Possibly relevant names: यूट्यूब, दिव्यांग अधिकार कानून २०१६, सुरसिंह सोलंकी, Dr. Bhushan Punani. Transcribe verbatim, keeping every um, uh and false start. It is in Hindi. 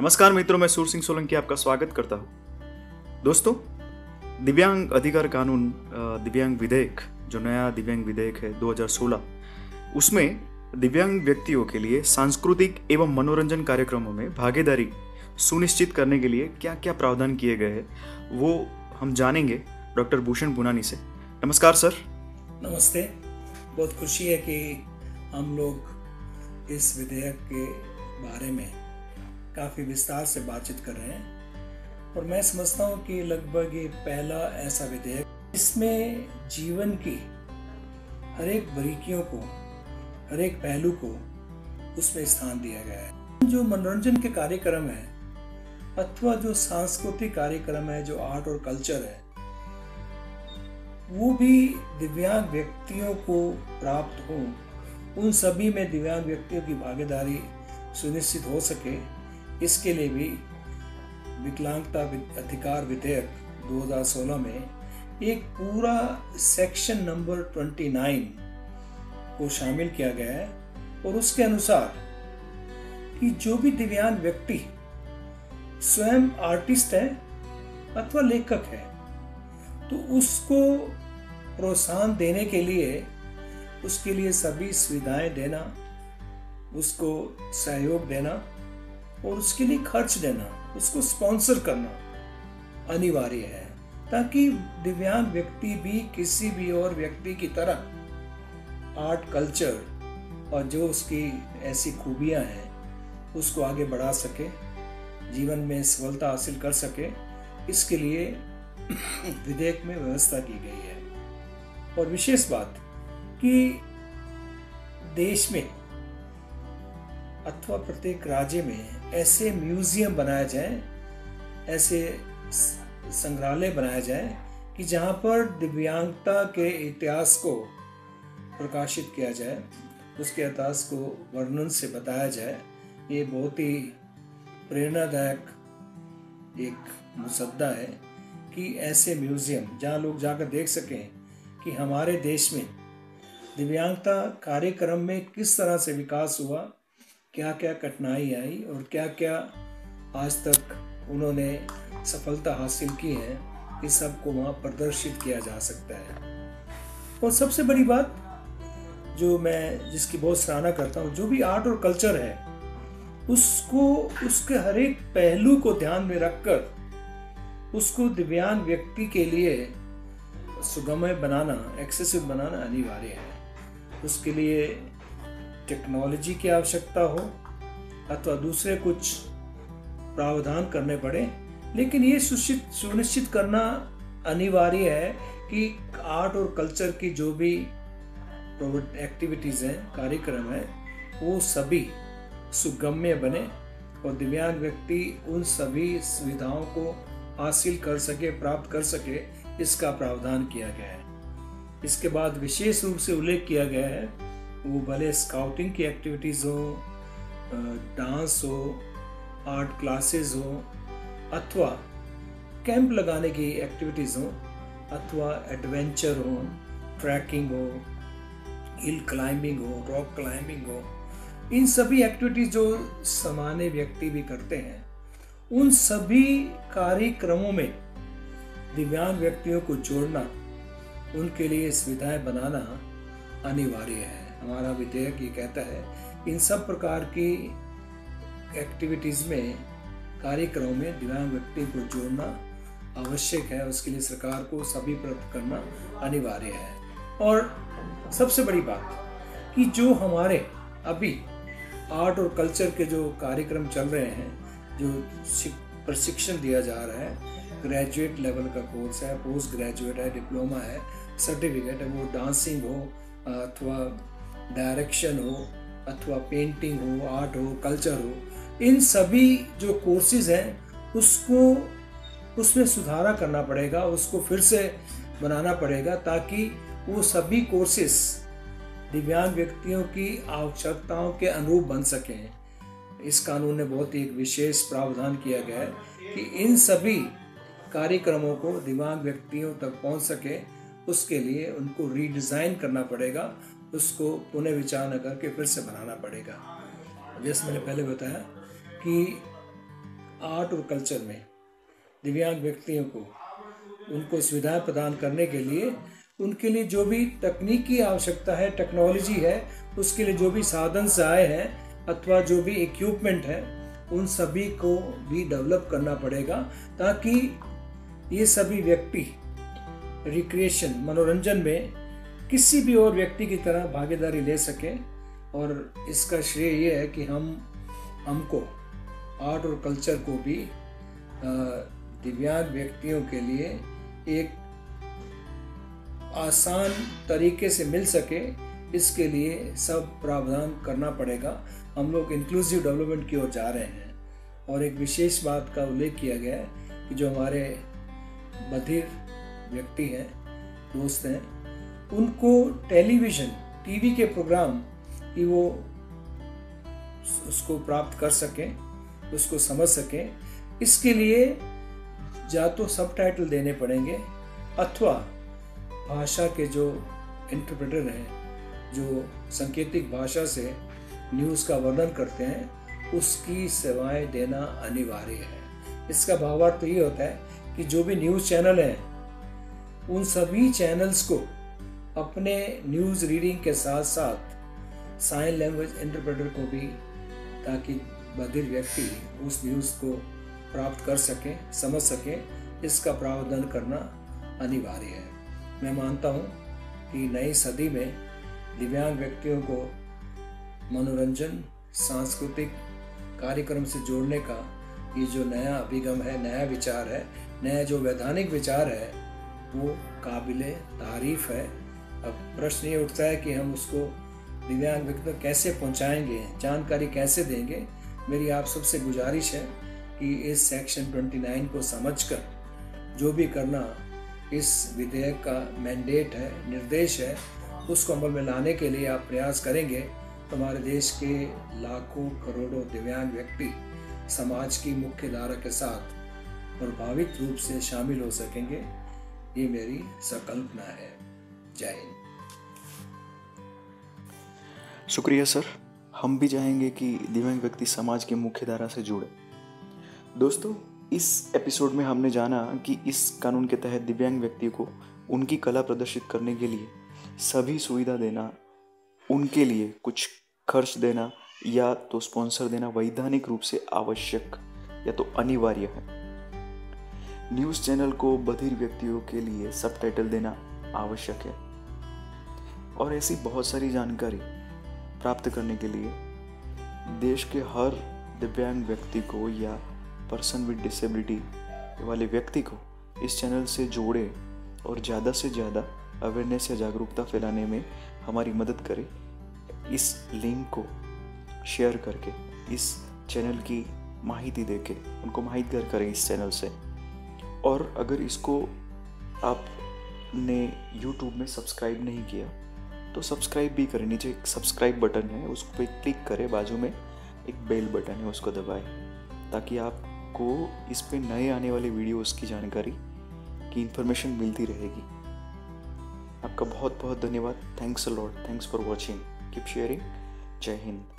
नमस्कार मित्रों, मैं सुरसिंह सोलंकी आपका स्वागत करता हूँ। दोस्तों, दिव्यांग अधिकार कानून दिव्यांग विधेयक, जो नया दिव्यांग विधेयक है दो हज़ार सोलह, उसमें दिव्यांग व्यक्तियों के लिए सांस्कृतिक एवं मनोरंजन कार्यक्रमों में भागीदारी सुनिश्चित करने के लिए क्या क्या प्रावधान किए गए हैं वो हम जानेंगे डॉक्टर भूषण पुनानी से। नमस्कार सर। नमस्ते। बहुत खुशी है कि हम लोग इस विधेयक के बारे में काफ़ी विस्तार से बातचीत कर रहे हैं और मैं समझता हूँ कि लगभग ये पहला ऐसा विधेयक इसमें जीवन की हर एक बारीकियों को, हर एक पहलू को उसमें स्थान दिया गया है। जो मनोरंजन के कार्यक्रम है अथवा जो सांस्कृतिक कार्यक्रम है, जो आर्ट और कल्चर है, वो भी दिव्यांग व्यक्तियों को प्राप्त हो, उन सभी में दिव्यांग व्यक्तियों की भागीदारी सुनिश्चित हो सके, इसके लिए भी विकलांगता अधिकार विधेयक दो हज़ार सोलह में एक पूरा सेक्शन नंबर उनतीस को शामिल किया गया है। और उसके अनुसार कि जो भी दिव्यांग व्यक्ति स्वयं आर्टिस्ट है अथवा लेखक है, तो उसको प्रोत्साहन देने के लिए, उसके लिए सभी सुविधाएं देना, उसको सहयोग देना और उसके लिए खर्च देना, उसको स्पॉन्सर करना अनिवार्य है, ताकि दिव्यांग व्यक्ति भी किसी भी और व्यक्ति की तरह आर्ट कल्चर और जो उसकी ऐसी खूबियां हैं उसको आगे बढ़ा सके, जीवन में सफलता हासिल कर सके। इसके लिए विधेयक में व्यवस्था की गई है। और विशेष बात कि देश में अथवा प्रत्येक राज्य में ऐसे म्यूजियम बनाए जाएं, ऐसे संग्रहालय बनाए जाएं कि जहां पर दिव्यांगता के इतिहास को प्रकाशित किया जाए, उसके इतिहास को वर्णन से बताया जाए। ये बहुत ही प्रेरणादायक एक मुसद्दा है कि ऐसे म्यूजियम जहां लोग जाकर देख सकें कि हमारे देश में दिव्यांगता कार्यक्रम में किस तरह से विकास हुआ, क्या क्या कठिनाई आई और क्या क्या आज तक उन्होंने सफलता हासिल की है, इस सब को वहाँ प्रदर्शित किया जा सकता है। और सबसे बड़ी बात जो मैं जिसकी बहुत सराहना करता हूँ, जो भी आर्ट और कल्चर है उसको, उसके हर एक पहलू को ध्यान में रखकर उसको दिव्यांग व्यक्ति के लिए सुगम्य बनाना, एक्सेसिव बनाना अनिवार्य है। उसके लिए टेक्नोलॉजी की आवश्यकता हो अथवा दूसरे कुछ प्रावधान करने पड़े, लेकिन ये सुनिश्चित सुनिश्चित करना अनिवार्य है कि आर्ट और कल्चर की जो भी एक्टिविटीज़ हैं, कार्यक्रम हैं, वो सभी सुगम्य बने और दिव्यांग व्यक्ति उन सभी सुविधाओं को हासिल कर सके, प्राप्त कर सके, इसका प्रावधान किया गया है। इसके बाद विशेष रूप से उल्लेख किया गया है, वो भले स्काउटिंग की एक्टिविटीज़ हो, डांस हो, आर्ट क्लासेस हो अथवा कैंप लगाने की एक्टिविटीज़ हो अथवा एडवेंचर हो, ट्रैकिंग हो, हिल क्लाइंबिंग हो, रॉक क्लाइंबिंग हो, इन सभी एक्टिविटीज़ जो सामान्य व्यक्ति भी करते हैं, उन सभी कार्यक्रमों में दिव्यांग व्यक्तियों को जोड़ना, उनके लिए सुविधाएं बनाना अनिवार्य है। हमारा विधेयक ये कहता है इन सब प्रकार की एक्टिविटीज़ में, कार्यक्रमों में दिव्यांग व्यक्ति को जोड़ना आवश्यक है, उसके लिए सरकार को सभी प्रयत्न करना अनिवार्य है। और सबसे बड़ी बात कि जो हमारे अभी आर्ट और कल्चर के जो कार्यक्रम चल रहे हैं, जो प्रशिक्षण दिया जा रहा है, ग्रेजुएट लेवल का कोर्स है, पोस्ट ग्रेजुएट है, डिप्लोमा है, सर्टिफिकेट है, वो डांसिंग हो अथवा डायरेक्शन हो अथवा पेंटिंग हो, आर्ट हो, कल्चर हो, इन सभी जो कोर्सेज हैं उसको, उसमें सुधारा करना पड़ेगा, उसको फिर से बनाना पड़ेगा, ताकि वो सभी कोर्सेज दिव्यांग व्यक्तियों की आवश्यकताओं के अनुरूप बन सकें। इस कानून ने बहुत ही एक विशेष प्रावधान किया गया है कि इन सभी कार्यक्रमों को दिव्यांग व्यक्तियों तक पहुंच सके, उसके लिए उनको रीडिज़ाइन करना पड़ेगा, उसको पुनः विचार न करके फिर से बनाना पड़ेगा। जैसे मैंने पहले बताया कि आर्ट और कल्चर में दिव्यांग व्यक्तियों को उनको सुविधाएं प्रदान करने के लिए, उनके लिए जो भी तकनीकी आवश्यकता है, टेक्नोलॉजी है, उसके लिए जो भी साधन सहाय है अथवा जो भी इक्विपमेंट है, उन सभी को भी डेवलप करना पड़ेगा ताकि ये सभी व्यक्ति रिक्रिएशन, मनोरंजन में किसी भी और व्यक्ति की तरह भागीदारी ले सकें। और इसका श्रेय ये है कि हम हमको आर्ट और कल्चर को भी दिव्यांग व्यक्तियों के लिए एक आसान तरीके से मिल सके, इसके लिए सब प्रावधान करना पड़ेगा। हम लोग इंक्लूसिव डेवलपमेंट की ओर जा रहे हैं। और एक विशेष बात का उल्लेख किया गया है कि जो हमारे बधिर व्यक्ति हैं, दोस्त हैं, उनको टेलीविज़न, टीवी के प्रोग्राम कि वो उसको प्राप्त कर सकें, उसको समझ सकें। इसके लिए या तो सबटाइटल देने पड़ेंगे अथवा भाषा के जो इंटरप्रेटर हैं, जो सांकेतिक भाषा से न्यूज़ का वर्णन करते हैं, उसकी सेवाएं देना अनिवार्य है। इसका भावार्थ तो ये होता है कि जो भी न्यूज़ चैनल हैं, उन सभी चैनल्स को अपने न्यूज़ रीडिंग के साथ साथ साइन लैंग्वेज इंटरप्रेटर को भी, ताकि बधिर व्यक्ति उस न्यूज़ को प्राप्त कर सकें, समझ सकें, इसका प्रावधान करना अनिवार्य है। मैं मानता हूँ कि नई सदी में दिव्यांग व्यक्तियों को मनोरंजन, सांस्कृतिक कार्यक्रम से जोड़ने का ये जो नया अभिगम है, नया विचार है, नया जो वैधानिक विचार है, वो काबिले तारीफ है। अब प्रश्न ये उठता है कि हम उसको दिव्यांग व्यक्ति को कैसे पहुँचाएँगे, जानकारी कैसे देंगे। मेरी आप सबसे गुजारिश है कि इस सेक्शन उनतीस को समझकर जो भी करना इस विधेयक का मैंडेट है, निर्देश है, उसको अमल में लाने के लिए आप प्रयास करेंगे तो हमारे देश के लाखों करोड़ों दिव्यांग व्यक्ति समाज की मुख्य धारा के साथ प्रभावित रूप से शामिल हो सकेंगे। ये मेरी संकल्पना है। जय हिंद। शुक्रिया सर। हम भी चाहेंगे कि दिव्यांग व्यक्ति समाज के मुख्य धारा से जुड़े। दोस्तों, इस एपिसोड में हमने जाना कि इस कानून के तहत दिव्यांग व्यक्ति को उनकी कला प्रदर्शित करने के लिए सभी सुविधा देना, उनके लिए कुछ खर्च देना या तो स्पॉन्सर देना वैधानिक रूप से आवश्यक या तो अनिवार्य है। न्यूज़ चैनल को बधिर व्यक्तियों के लिए सबटाइटल देना आवश्यक है। और ऐसी बहुत सारी जानकारी प्राप्त करने के लिए देश के हर दिव्यांग व्यक्ति को या पर्सन विद डिसेबिलिटी वाले व्यक्ति को इस चैनल से जोड़े और ज़्यादा से ज़्यादा अवेयरनेस या जागरूकता फैलाने में हमारी मदद करें। इस लिंक को शेयर करके, इस चैनल की माहिती देके उनको माहितगार करें इस चैनल से। और अगर इसको आपने यूट्यूब में सब्सक्राइब नहीं किया तो सब्सक्राइब भी करें। नीचे एक सब्सक्राइब बटन है, उस पर क्लिक करें। बाजू में एक बेल बटन है, उसको दबाएं ताकि आप को इस पे नए आने वाले वीडियोस की जानकारी की इन्फॉर्मेशन मिलती रहेगी। आपका बहुत बहुत धन्यवाद। Thanks a lot. Thanks for watching. Keep sharing. जय हिंद।